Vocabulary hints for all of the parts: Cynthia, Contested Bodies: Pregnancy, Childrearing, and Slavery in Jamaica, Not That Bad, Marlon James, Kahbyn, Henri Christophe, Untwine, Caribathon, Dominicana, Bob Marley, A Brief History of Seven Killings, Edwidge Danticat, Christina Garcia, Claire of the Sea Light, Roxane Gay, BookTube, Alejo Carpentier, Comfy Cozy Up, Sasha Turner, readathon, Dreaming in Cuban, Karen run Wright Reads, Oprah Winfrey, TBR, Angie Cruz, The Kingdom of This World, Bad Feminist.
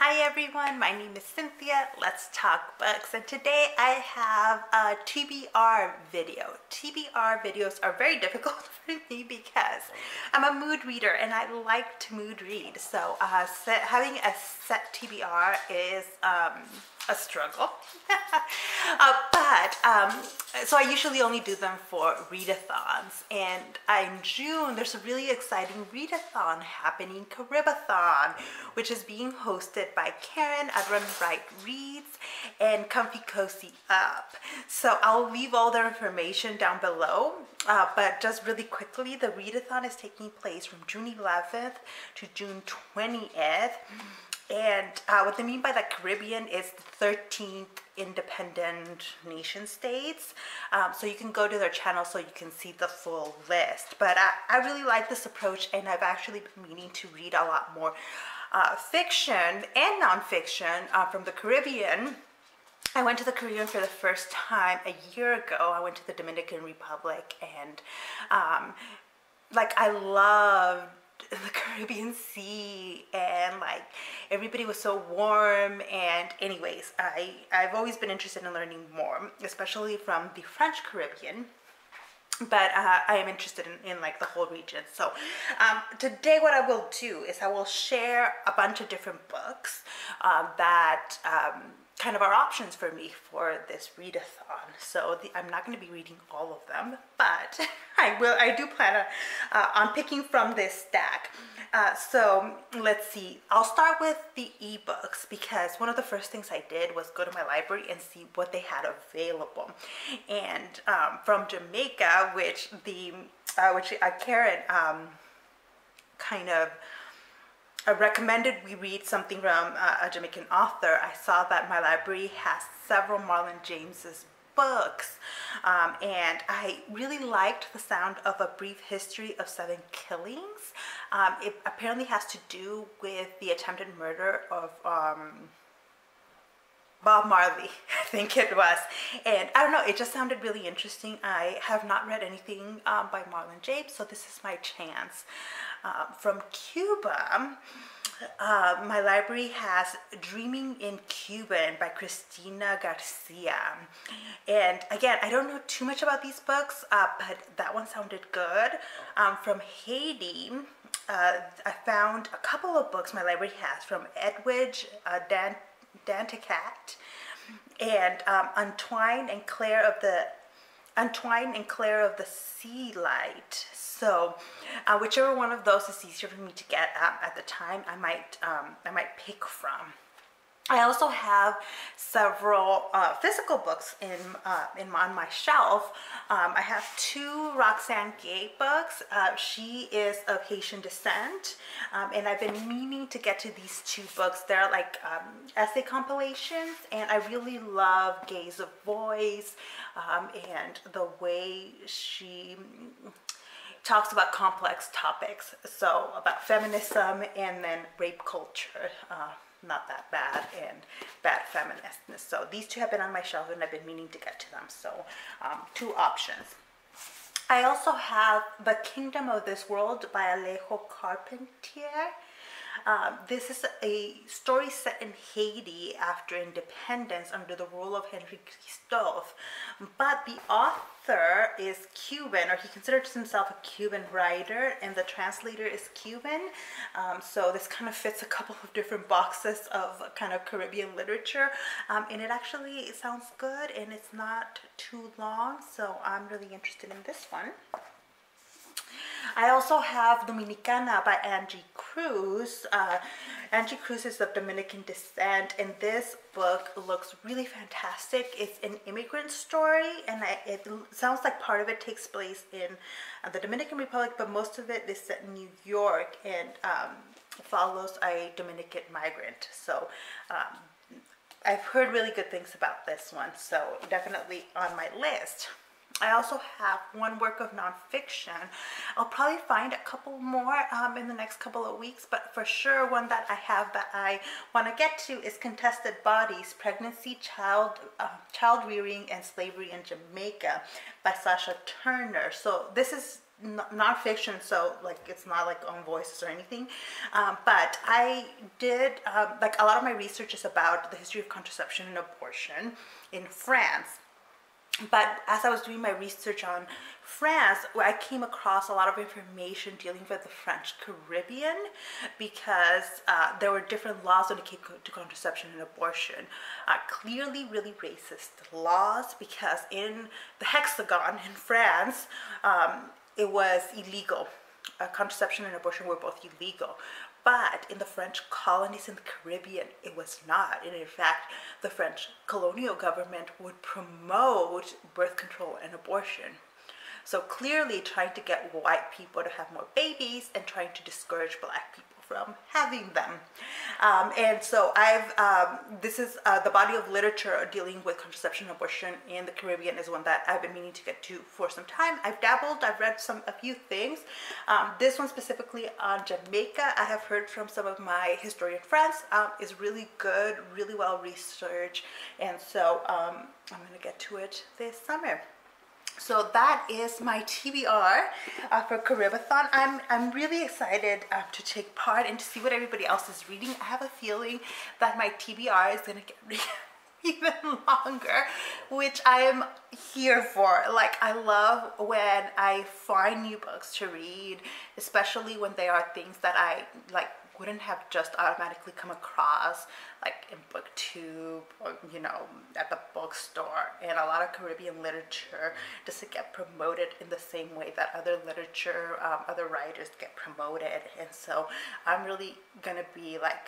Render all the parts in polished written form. Hi everyone, my name is Cynthia. Let's talk books, and today I have a TBR video. TBR videos are very difficult for me because I'm a mood reader and I like to mood read. So having a set TBR is a struggle. So I usually only do them for readathons, and in June there's a really exciting readathon happening, Caribathon, which is being hosted by Karen Run Wright Reads and Comfy Cozy Up. So I'll leave all their information down below, but just really quickly, the readathon is taking place from June 11th to June 20th. And what they mean by the Caribbean is the 13th independent nation states. So you can go to their channel so you can see the full list. But I really like this approach, and I've actually been meaning to read a lot more fiction and nonfiction from the Caribbean. I went to the Caribbean for the first time a year ago. I went to the Dominican Republic, and I loved the Caribbean Sea, and everybody was so warm. And anyways, I've always been interested in learning more, especially from the French Caribbean, but I am interested in the whole region. So today what I will do is I will share a bunch of different books that kind of are options for me for this readathon. So I'm not going to be reading all of them, but I do plan on picking from this stack. So let's see, I'll start with the ebooks, because one of the first things I did was go to my library and see what they had available. And from Jamaica, which Karen kind of recommended we read something from a Jamaican author, I saw that my library has several Marlon James's books, and I really liked the sound of A Brief History of Seven Killings. It apparently has to do with the attempted murder of Bob Marley, I think it was. And I don't know, it just sounded really interesting. I have not read anything by Marlon James, so this is my chance. From Cuba, my library has Dreaming in Cuban by Christina Garcia. And again, I don't know too much about these books, but that one sounded good. From Haiti, I found a couple of books my library has from Edwidge Danticat, and Untwine and Claire of the Sea Light. So whichever one of those is easier for me to get at the time, I might pick from. I also have several physical books on my shelf. I have two Roxane Gay books. She is of Haitian descent, and I've been meaning to get to these two books. They're essay compilations, and I really love Gay's voice and the way she talks about complex topics. So about feminism and then rape culture. Not That Bad and Bad Feminist. So these two have been on my shelf, and I've been meaning to get to them. So two options. I also have The Kingdom of This World by Alejo Carpentier. This is a story set in Haiti after independence under the rule of Henri Christophe, but the author is Cuban, or he considers himself a Cuban writer, and the translator is Cuban. So this kind of fits a couple of different boxes of kind of Caribbean literature, and it actually sounds good, and it's not too long, so I'm really interested in this one. I also have Dominicana by Angie Cruz. Angie Cruz is of Dominican descent, and this book looks really fantastic. It's an immigrant story, and it sounds like part of it takes place in the Dominican Republic, but most of it is set in New York, and follows a Dominican migrant. So I've heard really good things about this one, so definitely on my list. I also have one work of nonfiction. I'll probably find a couple more in the next couple of weeks, but for sure one that I have that I want to get to is Contested Bodies: Pregnancy, Childrearing, and Slavery in Jamaica by Sasha Turner. So this is nonfiction, so like it's not like own voices or anything, but I did like a lot of my research is about the history of contraception and abortion in France. But as I was doing my research on France, I came across a lot of information dealing with the French Caribbean, because there were different laws when it came to contraception and abortion. Clearly really racist laws, because in the Hexagon in France, it was illegal. Contraception and abortion were both illegal. But in the French colonies in the Caribbean, it was not. And in fact, the French colonial government would promote birth control and abortion. So clearly trying to get white people to have more babies and trying to discourage black people from having them. And so I've, this is the body of literature dealing with contraception and abortion in the Caribbean is one that I've been meaning to get to for some time. I've dabbled, I've read a few things. This one specifically on Jamaica, I have heard from some of my historian friends, is really good, really well researched. And so I'm gonna get to it this summer. So that is my TBR for Caribathon. I'm really excited to take part and to see what everybody else is reading. I have a feeling that my TBR is gonna get even longer, which I am here for. Like, I love when I find new books to read, especially when they are things that I like wouldn't have just automatically come across, like in BookTube or, you know, at the bookstore. And a lot of Caribbean literature doesn't get promoted in the same way that other literature, other writers get promoted. And so I'm really gonna be like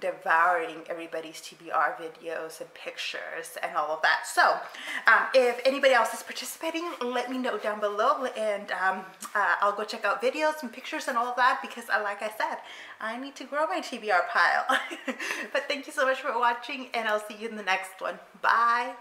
devouring everybody's TBR videos and pictures and all of that. So if anybody else is participating, let me know down below, and I'll go check out videos and pictures and all of that, because like I said, I need to grow my TBR pile. But thank you so much for watching, and I'll see you in the next one. Bye.